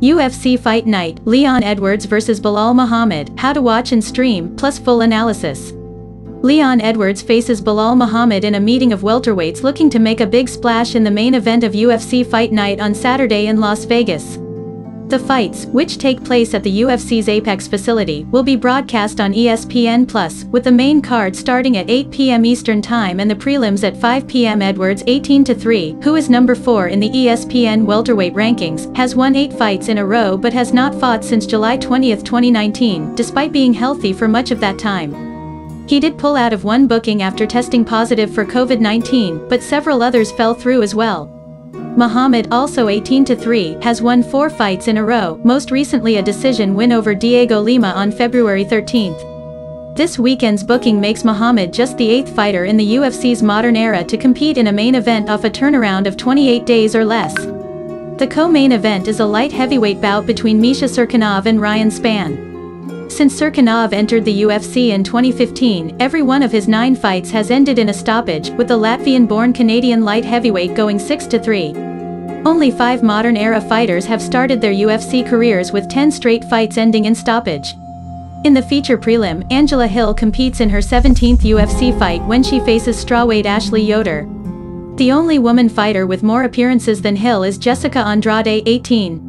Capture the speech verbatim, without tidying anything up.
U F C Fight Night, Leon Edwards versus Belal Muhammad, how to watch and stream, plus full analysis. Leon Edwards faces Belal Muhammad in a meeting of welterweights looking to make a big splash in the main event of U F C Fight Night on Saturday in Las Vegas. The fights, which take place at the U F C's Apex facility, will be broadcast on E S P N Plus, with the main card starting at eight p m Eastern Time and the prelims at five p m Edwards eighteen to three, who is number four in the E S P N welterweight rankings, has won eight fights in a row but has not fought since July twentieth twenty nineteen, despite being healthy for much of that time. He did pull out of one booking after testing positive for COVID nineteen, but several others fell through as well. Muhammad, also eighteen to three, has won four fights in a row, most recently a decision win over Diego Lima on February thirteenth. This weekend's booking makes Muhammad just the eighth fighter in the U F C's modern era to compete in a main event off a turnaround of twenty-eight days or less. The co-main event is a light heavyweight bout between Misha Cirkunov and Ryan Spann. Since Cirkunov entered the U F C in twenty fifteen, every one of his nine fights has ended in a stoppage, with the Latvian-born Canadian light heavyweight going six to three. Only five modern-era fighters have started their U F C careers with ten straight fights ending in stoppage. In the feature prelim, Angela Hill competes in her seventeenth U F C fight when she faces strawweight Ashley Yoder. The only woman fighter with more appearances than Hill is Jessica Andrade, eighteen.